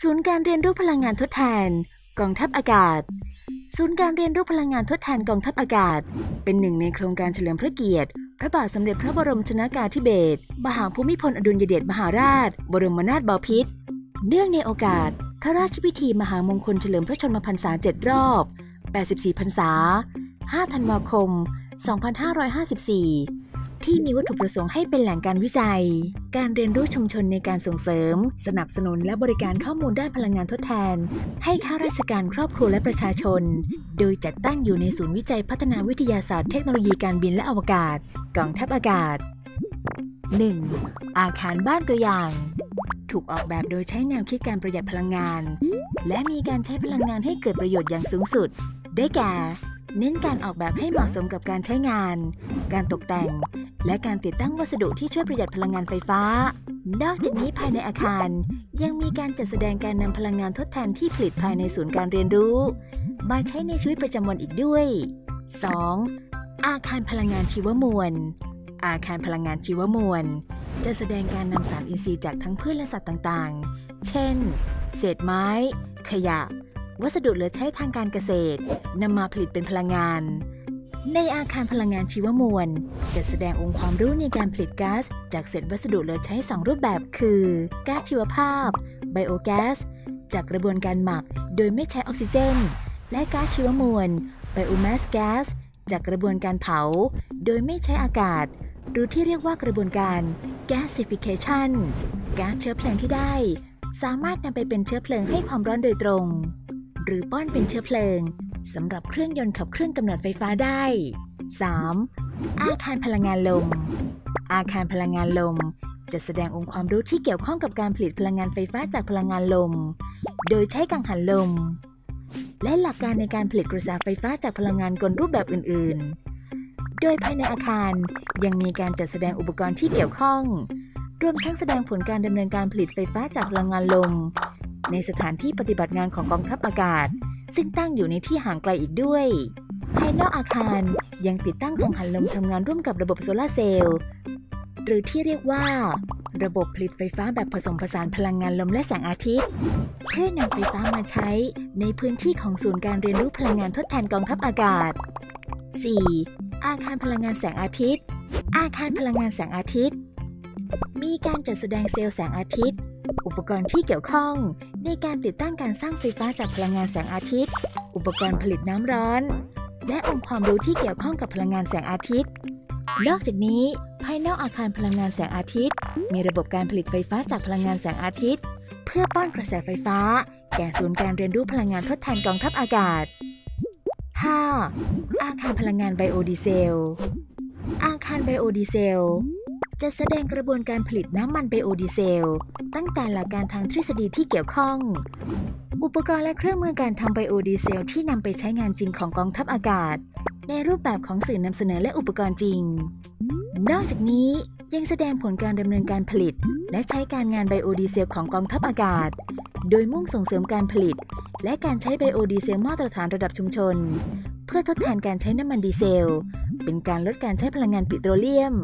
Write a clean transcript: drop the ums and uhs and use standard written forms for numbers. ศูนย์การเรียนรู้พลังงานทดแทนกองทัพอากาศศูนย์การเรียนรู้พลังงานทดแทนกองทัพอากาศเป็นหนึ่งในโครงการเฉลิมพระเกียรติพระบาทสมเด็จพระบรมชนกาธิเบศรมหาภูมิพลอดุลยเดชมหาราชบรมนาถบพิตรเนื่องในโอกาสพระราชพิธีมหามงคลเฉลิมพระชนมพรรษา7รอบ84พรรษา5 ธันวาคม 2554 ที่มีวัตถุประสงค์ให้เป็นแหล่งการวิจัยการเรียนรู้ชุมชนในการส่งเสริมสนับสนุนและบริการข้อมูลด้านพลังงานทดแทนให้ข้าราชการครอบครัวและประชาชนโดยจัดตั้งอยู่ในศูนย์วิจัยพัฒนาวิทยาศาสตร์เทคโนโลยีการบินและอวกาศกองทัพอากาศ 1. อาคารบ้านตัวอย่างถูกออกแบบโดยใช้แนวคิดการประหยัดพลังงานและมีการใช้พลังงานให้เกิดประโยชน์อย่างสูงสุดได้แก่เน้นการออกแบบให้เหมาะสมกับการใช้งานการตกแต่งและการติดตั้งวัสดุที่ช่วยประหยัดพลังงานไฟฟ้านอกจากนี้ภายในอาคารยังมีการจัดแสดงการนำพลังงานทดแทนที่ผลิตภายในศูนย์การเรียนรู้มาใช้ในชีวิตประจำวันอีกด้วย 2. อาคารพลังงานชีวมวลอาคารพลังงานชีวมวลจะแสดงการนำสารอินทรีย์จากทั้งพืชและสัตว์ต่างๆเช่นเศษไม้ขยะวัสดุเหลือใช้ทางการเกษตรนำมาผลิตเป็นพลังงานในอาคารพลังงานชีวมวลจะแสดงองค์ความรู้ในการผลิตก๊าซจากเศษวัสดุเหลือใช้2รูปแบบคือก๊าซชีวภาพไบโอแก๊สจากกระบวนการหมักโดยไม่ใช้ออกซิเจนและก๊าซชีวมวลไบโอแมสแก๊สจากกระบวนการเผาโดยไม่ใช้อากาศหรือที่เรียกว่ากระบวนการ gasification ก๊าซเชื้อเพลิงที่ได้สามารถนำไปเป็นเชื้อเพลิงให้ความร้อนโดยตรงหรือป้อนเป็นเชื้อเพลิงสำหรับเครื่องยนต์ขับเคลื่อนกำเนิดไฟฟ้าได้ 3. อาคารพลังงานลมอาคารพลังงานลมจะแสดงองค์ความรู้ที่เกี่ยวข้องกับการผลิตพลังงานไฟฟ้าจากพลังงานลมโดยใช้กังหันลมและหลักการในการผลิตกระแสไฟฟ้าจากพลังงานกลรูปแบบอื่นๆโดยภายในอาคารยังมีการจัดแสดงอุปกรณ์ที่เกี่ยวข้องรวมทั้งแสดงผลการดำเนินการผลิตไฟฟ้าจากพลังงานลมในสถานที่ปฏิบัติงานของกองทัพอากาศซึ่งตั้งอยู่ในที่ห่างไกลอีกด้วยภายนอกอาคารยังติดตั้งกังหันลมทำงานร่วมกับระบบโซลาร์เซลล์หรือที่เรียกว่าระบบผลิตไฟฟ้าแบบผสมผสานพลังงานลมและแสงอาทิตย์เพื่อนำไฟฟ้ามาใช้ในพื้นที่ของศูนย์การเรียนรู้พลังงานทดแทนกองทัพอากาศ 4. อาคารพลังงานแสงอาทิตย์อาคารพลังงานแสงอาทิตย์มีการจัดแสดงเซลล์แสงอาทิตย์อุปกรณ์ที่เกี่ยวข้องในการติดตั้งการสร้างไฟฟ้าจากพลังงานแสงอาทิตย์อุปกรณ์ผลิตน้ำร้อนและองค์ความรู้ที่เกี่ยวข้องกับพลังงานแสงอาทิตย์นอกจากนี้ภายนอกอาคารพลังงานแสงอาทิตย์มีระบบการผลิตไฟฟ้าจากพลังงานแสงอาทิตย์เพื่อป้อนกระแสไฟฟ้าแก่ศูนย์การเรียนรู้พลังงานทดแทนกองทัพอากาศ 5. อาคารพลังงานไบโอดีเซลอาคารไบโอดีเซลจะแสดงกระบวนการผลิตน้ำมันไบโอดีเซลตั้งแต่หลักการทางทฤษฎีที่เกี่ยวข้องอุปกรณ์และเครื่องมือการทำไบโอดีเซลที่นำไปใช้งานจริงของกองทัพอากาศในรูปแบบของสื่อนำเสนอและอุปกรณ์จริงนอกจากนี้ยังแสดงผลการดำเนินการผลิตและใช้การงานไบโอดีเซลของกองทัพอากาศโดยมุ่งส่งเสริมการผลิตและการใช้ไบโอดีเซลมาตรฐานระดับชุมชนเพื่อทดแทนการใช้น้ำมันดีเซลเป็นการลดการใช้พลังงานปิโตรเลียม